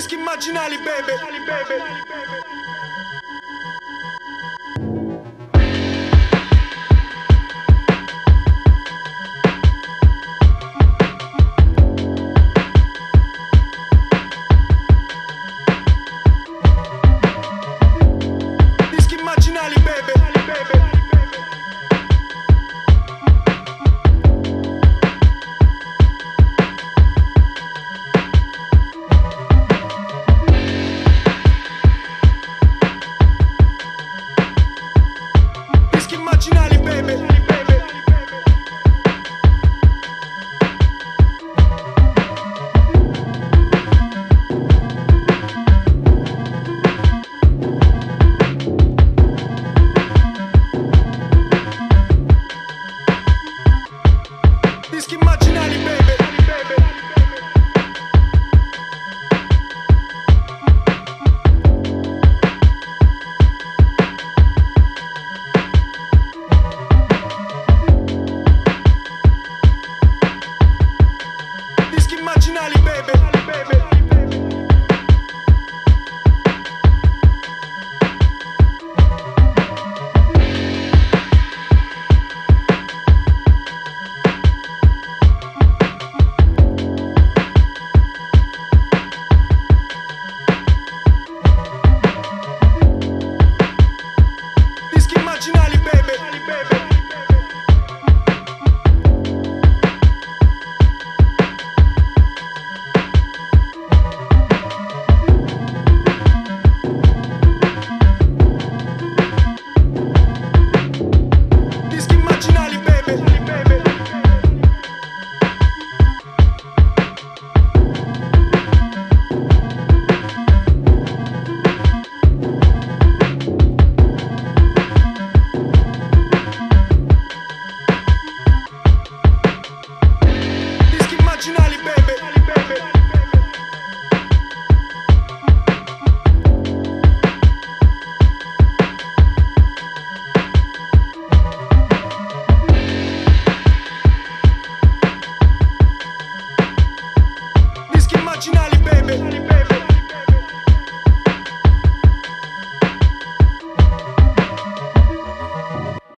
Dischi immaginali, baby. Dischi immaginali, baby. Dischi immaginali, baby. Dischi immaginali, baby.